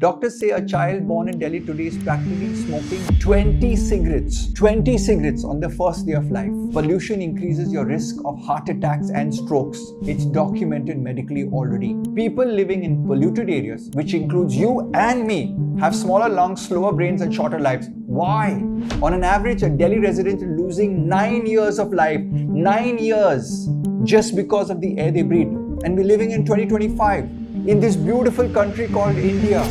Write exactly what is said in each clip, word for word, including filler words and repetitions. Doctors say a child born in Delhi today is practically smoking twenty cigarettes. twenty cigarettes on the first day of life. Pollution increases your risk of heart attacks and strokes. It's documented medically already. People living in polluted areas, which includes you and me, have smaller lungs, slower brains and shorter lives. Why? On an average, a Delhi resident is losing nine years of life. nine years just because of the air they breathe. And we're living in twenty twenty-five. In this beautiful country called India.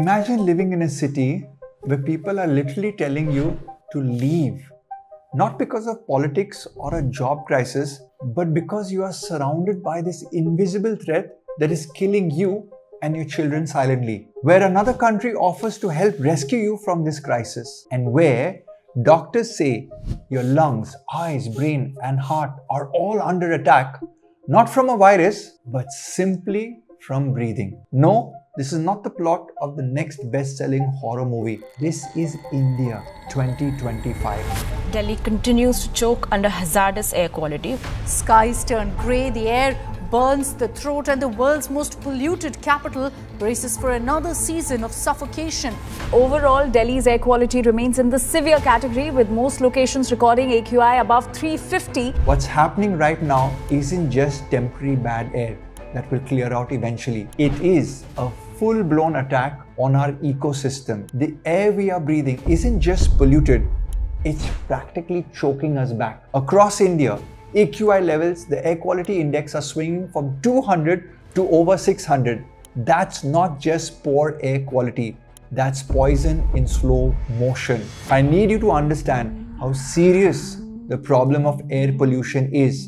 Imagine living in a city where people are literally telling you to leave. Not because of politics or a job crisis, but because you are surrounded by this invisible threat that is killing you and your children silently. Where another country offers to help rescue you from this crisis, and where doctors say your lungs, eyes, brain and heart are all under attack, not from a virus, but simply from breathing. No, this is not the plot of the next best-selling horror movie. This is India twenty twenty-five. Delhi continues to choke under hazardous air quality. Skies turn grey, the air burns the throat, and the world's most polluted capital braces for another season of suffocation. Overall, Delhi's air quality remains in the severe category, with most locations recording A Q I above three fifty. What's happening right now isn't just temporary bad air that will clear out eventually. It is a full-blown attack on our ecosystem. The air we are breathing isn't just polluted, it's practically choking us back. Across India, A Q I levels, the air quality index, are swinging from two hundred to over six hundred. That's not just poor air quality, that's poison in slow motion. I need you to understand how serious the problem of air pollution is.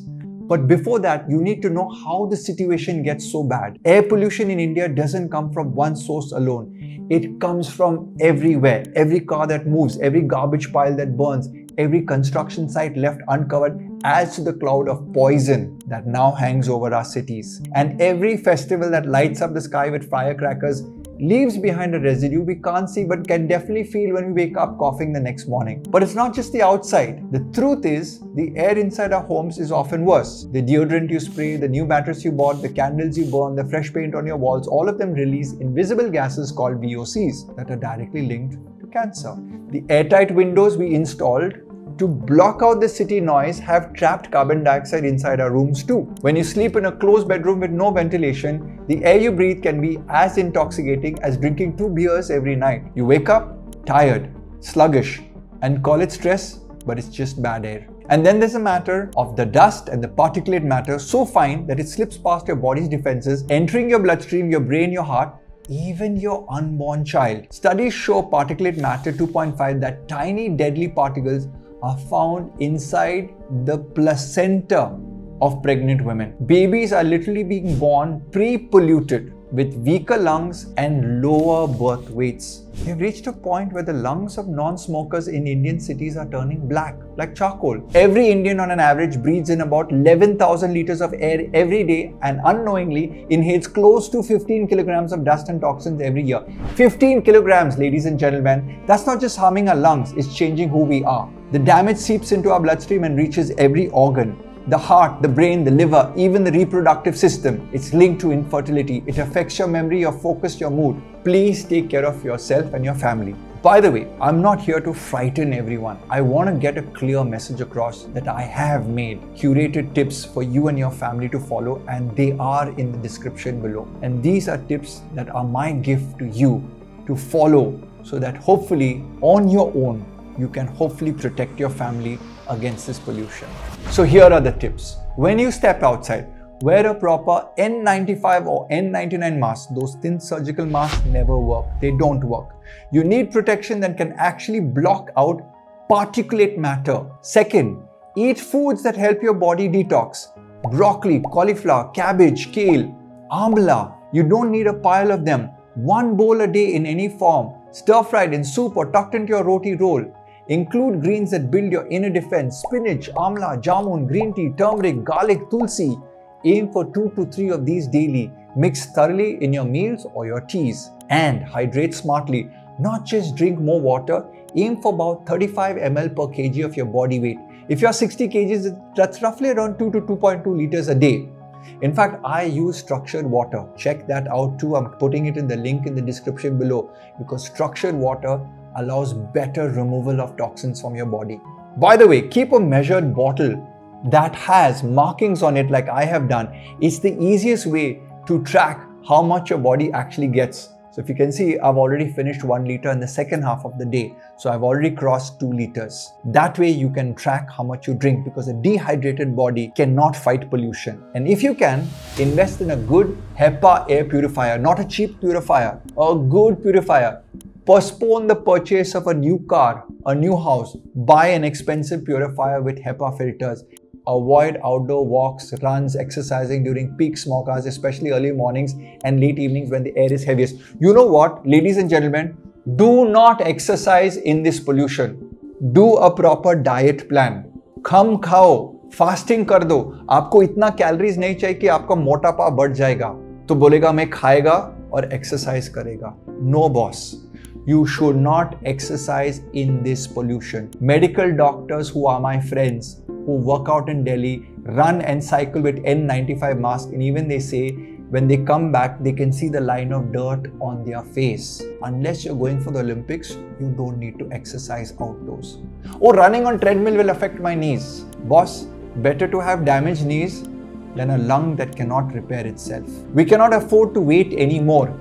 But before that, you need to know how the situation gets so bad. Air pollution in India doesn't come from one source alone. It comes from everywhere. Every car that moves, every garbage pile that burns, every construction site left uncovered adds to the cloud of poison that now hangs over our cities. And every festival that lights up the sky with firecrackers leaves behind a residue we can't see but can definitely feel when we wake up coughing the next morning. But it's not just the outside. The truth is, the air inside our homes is often worse. The deodorant you spray, the new mattress you bought, the candles you burn, the fresh paint on your walls, all of them release invisible gases called V O Cs that are directly linked to cancer. The airtight windows we installed to block out the city noise have trapped carbon dioxide inside our rooms too. When you sleep in a closed bedroom with no ventilation, the air you breathe can be as intoxicating as drinking two beers every night. You wake up tired, sluggish, and call it stress, but it's just bad air. And then there's a matter of the dust and the particulate matter, so fine that it slips past your body's defenses, entering your bloodstream, your brain, your heart, even your unborn child. Studies show particulate matter two point five, that tiny deadly particles are found inside the placenta of pregnant women. Babies are literally being born pre-polluted with weaker lungs and lower birth weights. They've reached a point where the lungs of non-smokers in Indian cities are turning black, like charcoal. Every Indian on an average breathes in about eleven thousand litres of air every day and unknowingly inhales close to fifteen kilograms of dust and toxins every year. fifteen kilograms, ladies and gentlemen. That's not just harming our lungs, it's changing who we are. The damage seeps into our bloodstream and reaches every organ. The heart, the brain, the liver, even the reproductive system. It's linked to infertility. It affects your memory, your focus, your mood. Please take care of yourself and your family. By the way, I'm not here to frighten everyone. I want to get a clear message across that I have made curated tips for you and your family to follow, and they are in the description below. And these are tips that are my gift to you to follow, so that hopefully on your own, you can hopefully protect your family against this pollution. So here are the tips. When you step outside, wear a proper N ninety-five or N ninety-nine mask. Those thin surgical masks never work. They don't work. You need protection that can actually block out particulate matter. Second, eat foods that help your body detox. Broccoli, cauliflower, cabbage, kale, amla. You don't need a pile of them. One bowl a day in any form. Stir-fried in soup or tucked into your roti roll. Include greens that build your inner defense: spinach, amla, jamun, green tea, turmeric, garlic, tulsi. Aim for two to three of these daily. Mix thoroughly in your meals or your teas. And hydrate smartly. Not just drink more water. Aim for about thirty-five milliliters per kilogram of your body weight. If you're sixty kilograms, that's roughly around two to two point two liters a day. In fact, I use structured water. Check that out too. I'm putting it in the link in the description below, because structured water allows better removal of toxins from your body. By the way, keep a measured bottle that has markings on it like I have done. It's the easiest way to track how much your body actually gets. So if you can see, I've already finished one liter in the second half of the day. So I've already crossed two liters. That way you can track how much you drink, because a dehydrated body cannot fight pollution. And if you can, invest in a good HEPA air purifier, not a cheap purifier, a good purifier. Postpone the purchase of a new car, a new house. Buy an expensive purifier with HEPA filters. Avoid outdoor walks, runs, exercising during peak smoke hours, especially early mornings and late evenings when the air is heaviest. You know what, ladies and gentlemen, do not exercise in this pollution. Do a proper diet plan. Kham khao, fasting kar do. Aapko itna calories nahi chahiye ki aapka motapa badh jayega. To bolega main khayega aur exercise karega. No boss. You should not exercise in this pollution. Medical doctors who are my friends, who work out in Delhi, run and cycle with N ninety-five masks, and even they say when they come back they can see the line of dirt on their face. Unless you're going for the Olympics, you don't need to exercise outdoors. Oh, running on treadmill will affect my knees. Boss, better to have damaged knees than a lung that cannot repair itself. We cannot afford to wait anymore.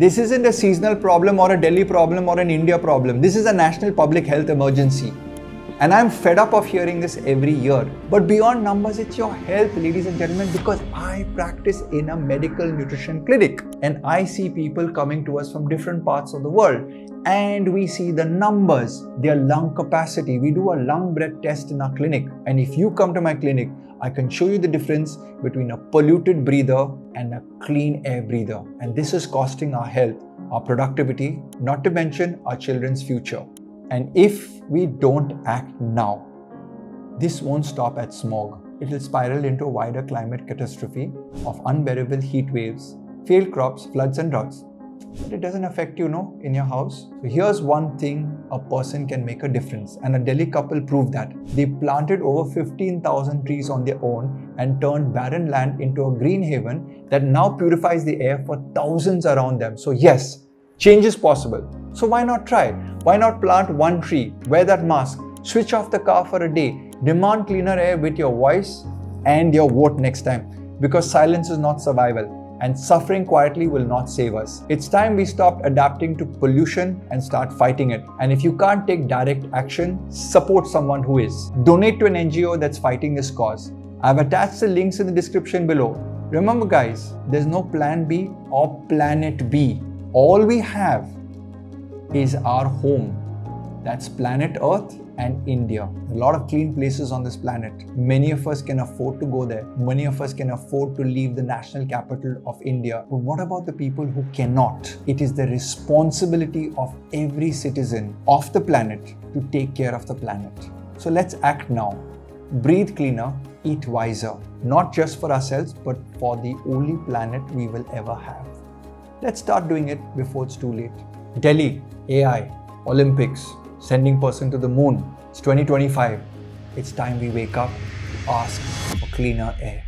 This isn't a seasonal problem or a Delhi problem or an India problem. This is a national public health emergency. And I'm fed up of hearing this every year. But beyond numbers, it's your health, ladies and gentlemen, because I practice in a medical nutrition clinic. And I see people coming to us from different parts of the world. And we see the numbers, their lung capacity. We do a lung breath test in our clinic. And if you come to my clinic, I can show you the difference between a polluted breather and a clean air breather. And this is costing our health, our productivity, not to mention our children's future. And if we don't act now, this won't stop at smog. It will spiral into a wider climate catastrophe of unbearable heat waves, failed crops, floods and droughts. But it doesn't affect you, no, in your house. So here's one thing a person can make a difference, and a Delhi couple proved that. They planted over fifteen thousand trees on their own and turned barren land into a green haven that now purifies the air for thousands around them. So yes, change is possible. So why not try? Why not plant one tree, wear that mask, switch off the car for a day, demand cleaner air with your voice and your vote next time, because silence is not survival. And suffering quietly will not save us. It's time we stopped adapting to pollution and start fighting it. And if you can't take direct action, support someone who is. Donate to an N G O that's fighting this cause. I've attached the links in the description below. Remember guys, there's no plan B or planet B. All we have is our home. That's planet Earth and India. A lot of clean places on this planet. Many of us can afford to go there. Many of us can afford to leave the national capital of India. But what about the people who cannot? It is the responsibility of every citizen of the planet to take care of the planet. So let's act now. Breathe cleaner, eat wiser. Not just for ourselves, but for the only planet we will ever have. Let's start doing it before it's too late. Delhi, A I, Olympics, sending person to the moon. It's twenty twenty-five. It's time we wake up, ask for cleaner air.